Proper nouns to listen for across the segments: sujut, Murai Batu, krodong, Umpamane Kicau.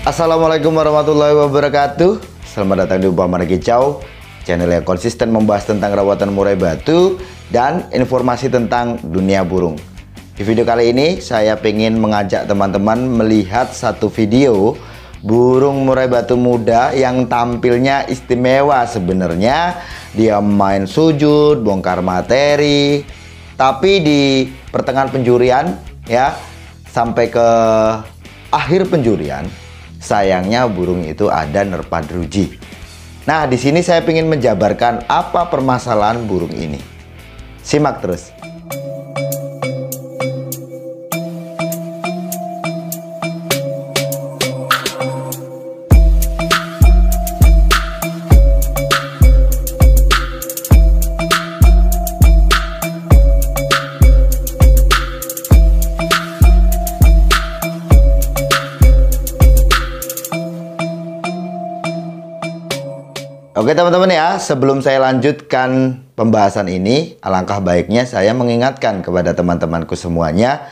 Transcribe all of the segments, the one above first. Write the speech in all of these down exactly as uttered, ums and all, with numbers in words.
Assalamualaikum warahmatullahi wabarakatuh. Selamat datang di Umpamane Kicau, channel yang konsisten membahas tentang rawatan murai batu dan informasi tentang dunia burung. Di video kali ini saya pengen mengajak teman-teman melihat satu video burung murai batu muda yang tampilnya istimewa. Sebenarnya dia main sujud, bongkar materi, tapi di pertengahan penjurian ya, sampai ke akhir penjurian, sayangnya burung itu ada nerpa jeruji. Nah, di sini saya ingin menjabarkan apa permasalahan burung ini. Simak terus. Oke teman-teman ya, sebelum saya lanjutkan pembahasan ini, alangkah baiknya saya mengingatkan kepada teman-temanku semuanya,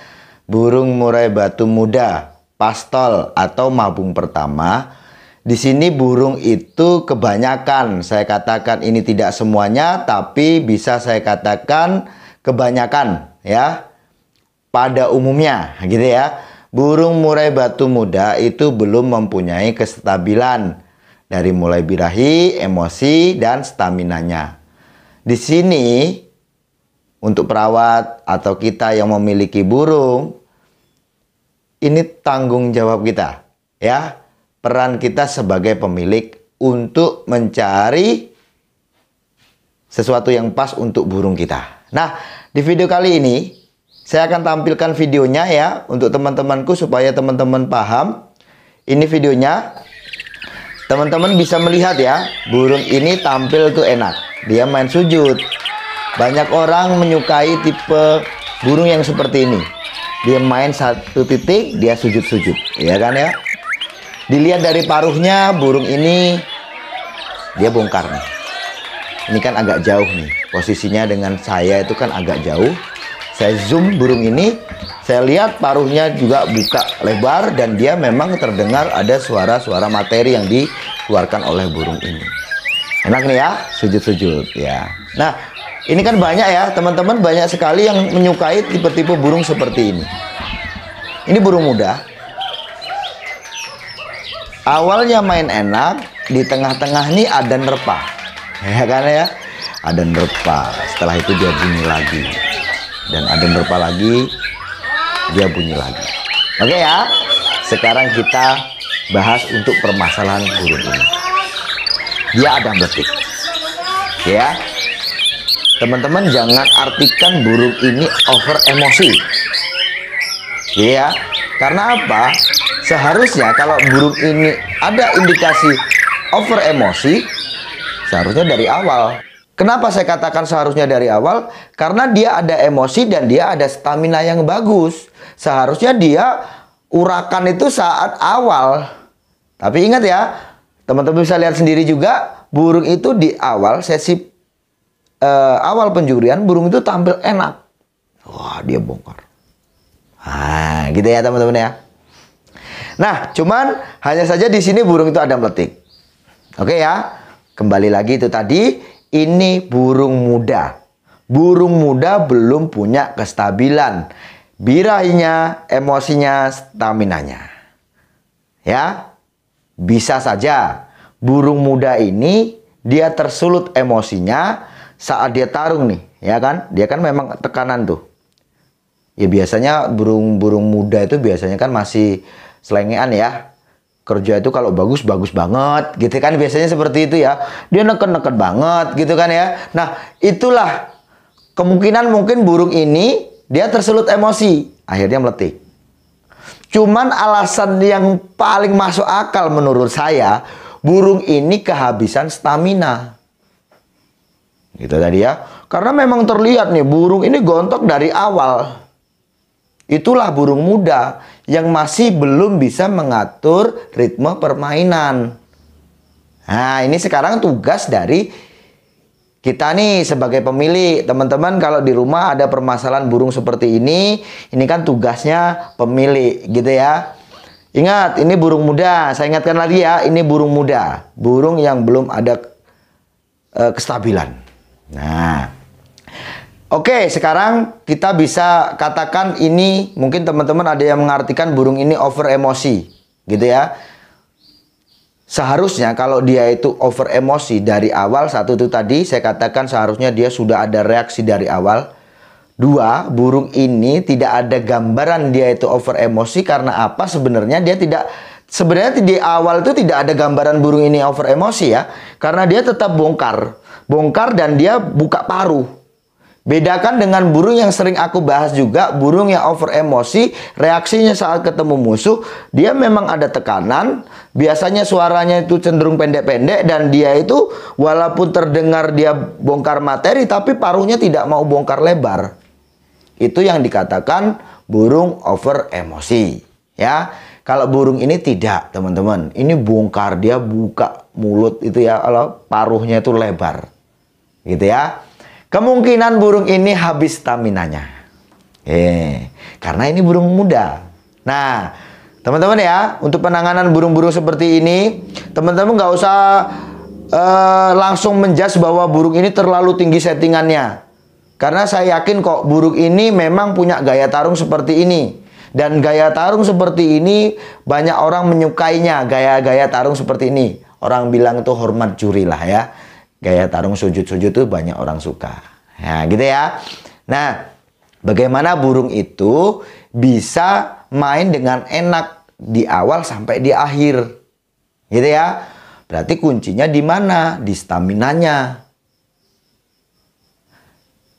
burung murai batu muda, pastol atau mabung pertama, di sini burung itu kebanyakan, saya katakan ini tidak semuanya, tapi bisa saya katakan kebanyakan ya, pada umumnya gitu ya, burung murai batu muda itu belum mempunyai kestabilan dari mulai birahi, emosi, dan staminanya. Di sini, untuk perawat atau kita yang memiliki burung, ini tanggung jawab kita, ya. Peran kita sebagai pemilik untuk mencari sesuatu yang pas untuk burung kita. Nah, di video kali ini, saya akan tampilkan videonya ya, untuk teman-temanku supaya teman-teman paham. Ini videonya. Teman-teman bisa melihat ya, burung ini tampil tuh enak. Dia main sujud. Banyak orang menyukai tipe burung yang seperti ini. Dia main satu titik, dia sujud-sujud. Ya kan ya? Dilihat dari paruhnya, burung ini dia bongkar nih. Ini kan agak jauh nih. Posisinya dengan saya itu kan agak jauh. Saya zoom burung ini. Saya lihat paruhnya juga buka lebar dan dia memang terdengar ada suara-suara materi yang dikeluarkan oleh burung ini. Enak nih ya, sujud-sujud ya. Nah, ini kan banyak ya, teman-teman, banyak sekali yang menyukai tipe-tipe burung seperti ini. Ini burung muda. Awalnya main enak, di tengah-tengah nih ada nerpa. Ya kan ya? Ada nerpa. Setelah itu dia bunyi lagi. Dan ada nerpa lagi. Dia bunyi lagi. Oke ya, sekarang kita bahas untuk permasalahan burung ini. Dia ada betik ya. Teman-teman jangan artikan burung ini over emosi ya. Karena apa? Seharusnya kalau burung ini ada indikasi over emosi, seharusnya dari awal. Kenapa saya katakan seharusnya dari awal? Karena dia ada emosi dan dia ada stamina yang bagus. Seharusnya dia urakan itu saat awal. Tapi ingat ya, teman-teman bisa lihat sendiri juga, burung itu di awal sesi eh, awal penjurian, burung itu tampil enak. Wah, dia bongkar. Nah, gitu ya teman-teman ya. Nah, cuman hanya saja di sini burung itu ada meletik. Oke ya, kembali lagi itu tadi. Ini burung muda. Burung muda belum punya kestabilan birahinya, emosinya, staminanya. Ya, bisa saja burung muda ini dia tersulut emosinya saat dia tarung nih, ya kan? Dia kan memang tekanan tuh. Ya biasanya burung-burung muda itu biasanya kan masih selengean ya. Kerja itu kalau bagus-bagus banget gitu kan, biasanya seperti itu ya. Dia neken-neken banget gitu kan ya. Nah, itulah kemungkinan mungkin burung ini dia tersulut emosi, akhirnya meletik. Cuman alasan yang paling masuk akal menurut saya, burung ini kehabisan stamina. Gitu tadi ya. Karena memang terlihat nih burung ini gontok dari awal. Itulah burung muda yang masih belum bisa mengatur ritme permainan. Nah, ini sekarang tugas dari kita nih sebagai pemilik. Teman-teman kalau di rumah ada permasalahan burung seperti ini, ini kan tugasnya pemilik gitu ya. Ingat, ini burung muda. Saya ingatkan lagi ya, ini burung muda. Burung yang belum ada uh, kestabilan. Nah, oke, sekarang kita bisa katakan ini, mungkin teman-teman ada yang mengartikan burung ini over emosi, gitu ya. Seharusnya kalau dia itu over emosi dari awal, satu itu tadi saya katakan seharusnya dia sudah ada reaksi dari awal. Dua, burung ini tidak ada gambaran dia itu over emosi karena apa sebenarnya dia tidak, sebenarnya di awal itu tidak ada gambaran burung ini over emosi ya. Karena dia tetap bongkar, bongkar dan dia buka paruh. Bedakan dengan burung yang sering aku bahas juga, burung yang over emosi, reaksinya saat ketemu musuh, dia memang ada tekanan, biasanya suaranya itu cenderung pendek-pendek dan dia itu walaupun terdengar dia bongkar materi tapi paruhnya tidak mau bongkar lebar. Itu yang dikatakan burung over emosi, ya. Kalau burung ini tidak, teman-teman. Ini bongkar, dia buka mulut itu ya, kalau paruhnya itu lebar. Gitu ya. Kemungkinan burung ini habis staminanya. Eh, karena ini burung muda. Nah, teman-teman ya, untuk penanganan burung-burung seperti ini, teman-teman nggak usah uh, langsung menjudge bahwa burung ini terlalu tinggi settingannya. Karena saya yakin kok burung ini memang punya gaya tarung seperti ini. Dan gaya tarung seperti ini banyak orang menyukainya, gaya-gaya tarung seperti ini. Orang bilang itu hormat juri lah ya. Gaya tarung sujud-sujud tuh banyak orang suka. Nah gitu ya. Nah, bagaimana burung itu bisa main dengan enak di awal sampai di akhir. Gitu ya. Berarti kuncinya di mana? Di staminanya.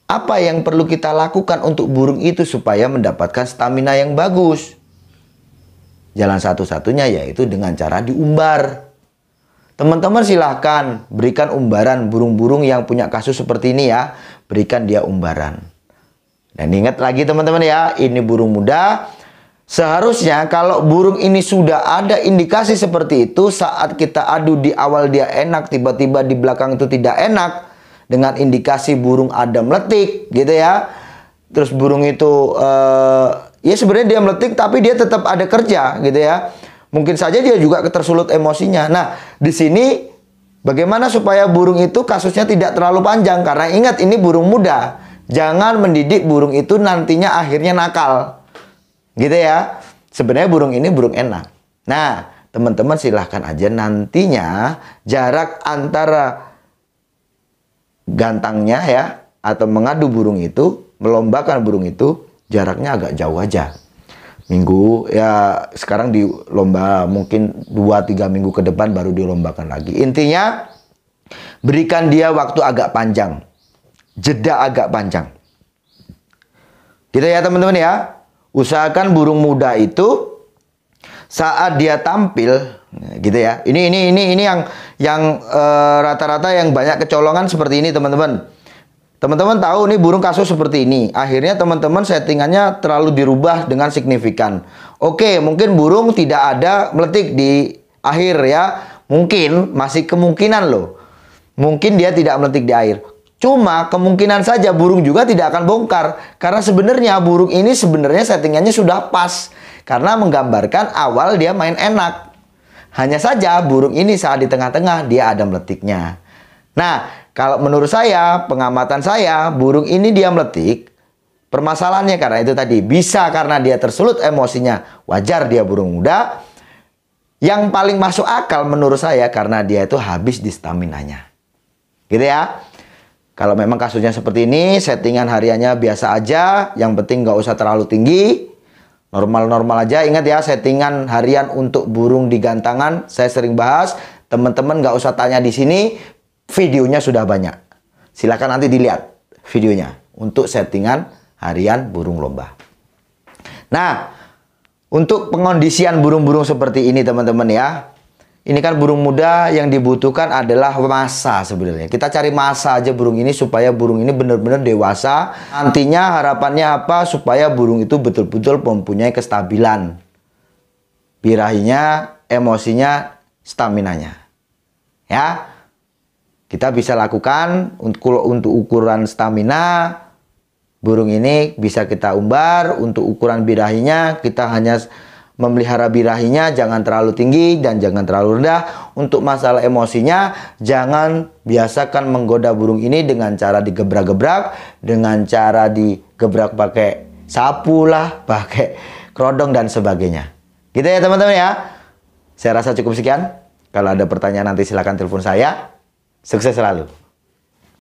Apa yang perlu kita lakukan untuk burung itu supaya mendapatkan stamina yang bagus? Jalan satu-satunya yaitu dengan cara diumbar. Teman-teman silahkan berikan umbaran burung-burung yang punya kasus seperti ini ya. Berikan dia umbaran. Dan ingat lagi teman-teman ya, ini burung muda. Seharusnya kalau burung ini sudah ada indikasi seperti itu, saat kita adu di awal dia enak, tiba-tiba di belakang itu tidak enak, dengan indikasi burung ada meletik gitu ya. Terus burung itu uh, ya sebenarnya dia meletik tapi dia tetap ada kerja gitu ya. Mungkin saja dia juga tersulut emosinya. Nah, di sini bagaimana supaya burung itu kasusnya tidak terlalu panjang, karena ingat ini burung muda. Jangan mendidik burung itu nantinya akhirnya nakal. Gitu ya. Sebenarnya burung ini burung enak. Nah, teman-teman silahkan aja nantinya jarak antara gantangnya ya, atau mengadu burung itu, melombakan burung itu, jaraknya agak jauh aja. Minggu ya, sekarang di lomba mungkin dua tiga minggu ke depan baru dilombakan lagi. Intinya berikan dia waktu agak panjang, jeda agak panjang. Gitu ya teman-teman ya. Usahakan burung muda itu saat dia tampil gitu ya. Ini ini ini ini yang yang rata-rata uh, yang banyak kecolongan seperti ini teman-teman. Teman-teman tahu nih burung kasus seperti ini. Akhirnya teman-teman settingannya terlalu dirubah dengan signifikan. Oke, mungkin burung tidak ada meletik di akhir ya. Mungkin masih kemungkinan loh. Mungkin dia tidak meletik di akhir. Cuma kemungkinan saja burung juga tidak akan bongkar. Karena sebenarnya burung ini sebenarnya settingannya sudah pas. Karena menggambarkan awal dia main enak. Hanya saja burung ini saat di tengah-tengah dia ada meletiknya. Nah, kalau menurut saya, pengamatan saya, burung ini dia meletik. Permasalahannya karena itu tadi, bisa karena dia tersulut emosinya. Wajar dia burung muda. Yang paling masuk akal menurut saya karena dia itu habis di staminanya. Gitu ya. Kalau memang kasusnya seperti ini, settingan hariannya biasa aja. Yang penting nggak usah terlalu tinggi. Normal-normal aja. Ingat ya, settingan harian untuk burung di gantangan saya sering bahas. Teman-teman nggak usah tanya di sini, videonya sudah banyak. Silahkan nanti dilihat videonya untuk settingan harian burung lomba. Nah, untuk pengondisian burung-burung seperti ini teman-teman ya. Ini kan burung muda, yang dibutuhkan adalah masa sebenarnya. Kita cari masa aja burung ini supaya burung ini benar-benar dewasa. Nantinya harapannya apa? Supaya burung itu betul-betul mempunyai kestabilan. Birahinya, emosinya, staminanya. Ya. Kita bisa lakukan untuk untuk ukuran stamina burung ini bisa kita umbar, untuk ukuran birahinya kita hanya Memelihara birahinya jangan terlalu tinggi dan jangan terlalu rendah. Untuk masalah emosinya, jangan biasakan menggoda burung ini dengan cara digebrak-gebrak, dengan cara digebrak pakai sapu lah, pakai kerodong dan sebagainya. Gitu ya teman-teman ya. Saya rasa cukup sekian. Kalau ada pertanyaan nanti silahkan telepon saya. Sukses selalu.